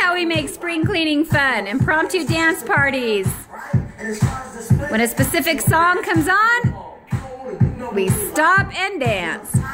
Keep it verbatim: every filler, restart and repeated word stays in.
how we make spring cleaning fun, impromptu dance parties. When a specific song comes on, we stop and dance.